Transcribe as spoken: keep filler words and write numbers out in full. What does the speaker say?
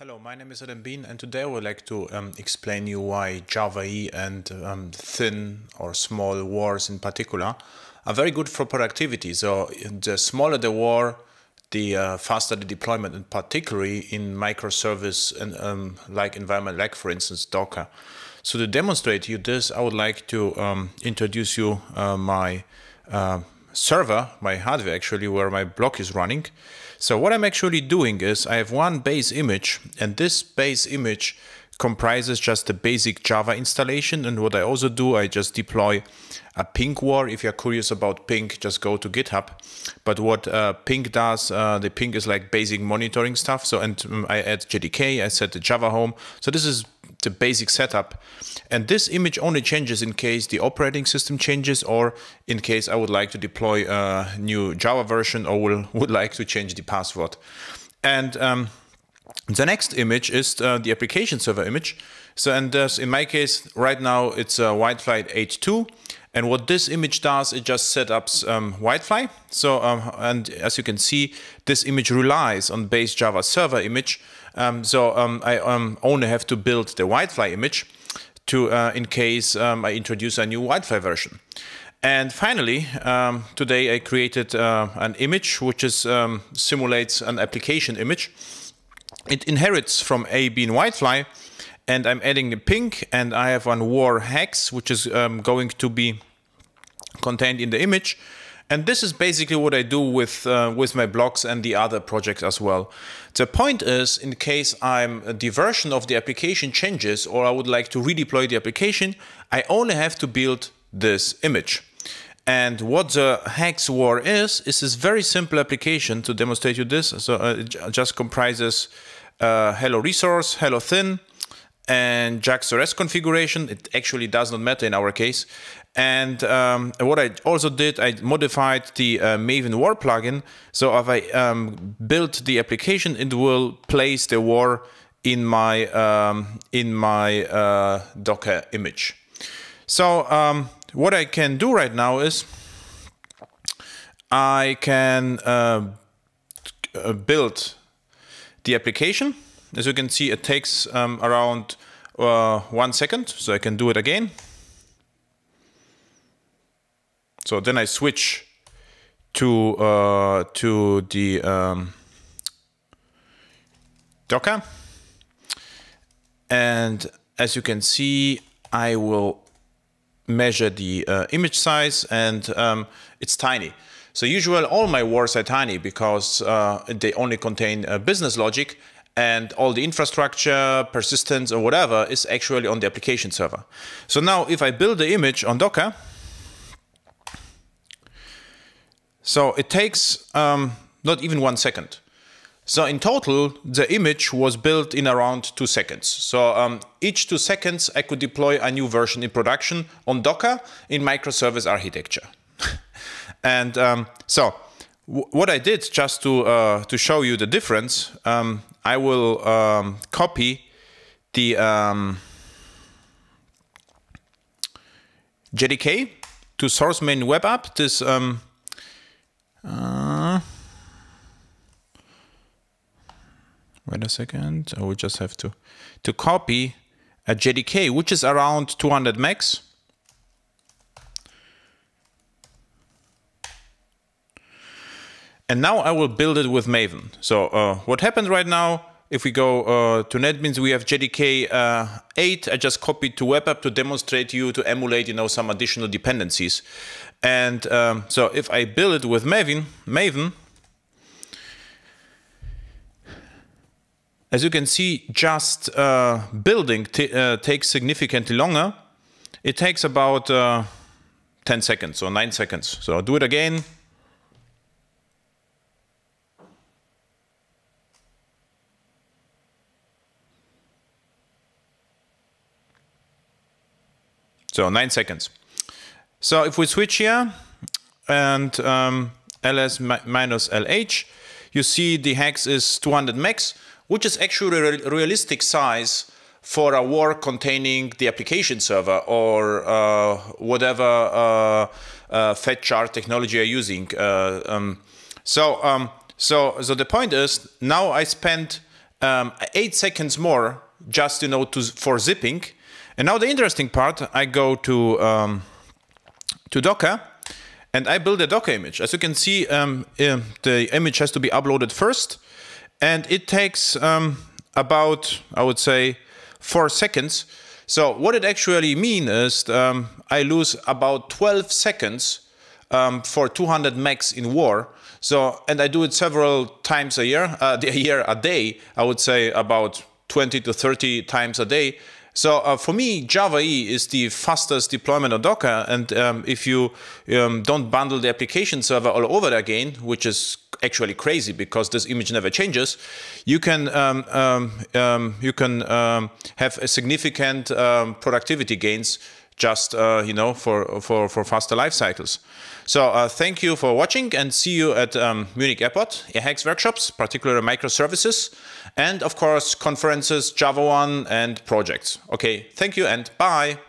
Hello, my name is Adam Bien, and today I would like to um, explain you why Java E and um, thin or small wars in particular are very good for productivity. So the smaller the war, the uh, faster the deployment, and particularly in microservice and um, like environment, like for instance Docker. So to demonstrate you this, I would like to um, introduce you uh, my uh, server, my hardware actually, where my block is running. So what I'm actually doing is I have one base image, and this base image comprises just the basic Java installation. And what I also do, I just deploy a ping war. If you're curious about ping, just go to GitHub. But what uh, ping does, uh, the ping is like basic monitoring stuff. So and um, I add J D K, I set the Java home. So this is the basic setup. And this image only changes in case the operating system changes, or in case I would like to deploy a new Java version, or will, would like to change the password. And um, the next image is uh, the application server image. So, and uh, in my case, right now it's a uh, Wildfly eight point two. And what this image does, it just set up um, Wildfly. So, um, and as you can see, this image relies on base Java server image. Um, so um, I um, only have to build the Wildfly image to, uh, in case um, I introduce a new Wildfly version. And finally, um, today I created uh, an image which is um, simulates an application image. It inherits from A B in Wildfly, and I'm adding the ping, and I have one war hex, which is um, going to be contained in the image. And this is basically what I do with, uh, with my blocks and the other projects as well. The point is, in case I'm a diversion of the application changes, or I would like to redeploy the application, I only have to build this image. And what the hex war is, is this very simple application to demonstrate you this. So uh, it just comprises uh, hello resource, hello thin, and JaxRS configuration. It actually does not matter in our case. And um, what I also did, I modified the uh, Maven war plugin. So if I um, build the application, it will place the war in my um, in my uh, Docker image. So um, what I can do right now is I can uh, build the application. As you can see, it takes um, around uh, one second, so I can do it again. So then I switch to uh, to the um, Docker, and as you can see, I will measure the uh, image size, and um, it's tiny. So usually all my wars are tiny because uh, they only contain uh, business logic. And all the infrastructure, persistence, or whatever is actually on the application server. So now if I build the image on Docker, so it takes um, not even one second. So in total, the image was built in around two seconds. So um, each two seconds, I could deploy a new version in production on Docker in microservice architecture. and um, so what I did just to, uh, to show you the difference, um, I will um, copy the um, J D K to source main web app. This um, uh, wait a second. I will just have to to copy a J D K, which is around two hundred megs. And now I will build it with Maven. So uh, what happened right now, if we go uh, to NetBeans, we have J D K uh, eight. I just copied to web app to demonstrate you, to emulate, you know, some additional dependencies. And um, so if I build it with Maven, Maven, as you can see, just uh, building t uh, takes significantly longer. It takes about uh, ten seconds or nine seconds. So I'll do it again. So nine seconds. So if we switch here and um, ls minus lh, you see the hex is two hundred megs, which is actually a re realistic size for a war containing the application server or uh, whatever uh, uh, fat chart technology you're using. Uh, um, so, um, so, so the point is, now I spent um, eight seconds more just, you know, to, for zipping. And now the interesting part, I go to, um, to Docker, and I build a Docker image. As you can see, um, the image has to be uploaded first, and it takes um, about, I would say, four seconds. So what it actually means is um, I lose about twelve seconds um, for two hundred megs in W A R. So, and I do it several times a year, uh, a year a day. I would say about twenty to thirty times a day. So uh, for me, Java E is the fastest deployment of Docker. And um, if you um, don't bundle the application server all over again, which is actually crazy because this image never changes, you can um, um, um, you can um, have a significant um, productivity gains just uh, you know for for for faster life cycles. So uh, thank you for watching, and see you at um, Munich Airport, airhacks workshops, particularly microservices, and of course conferences, Java one, and projects. Okay, thank you and bye.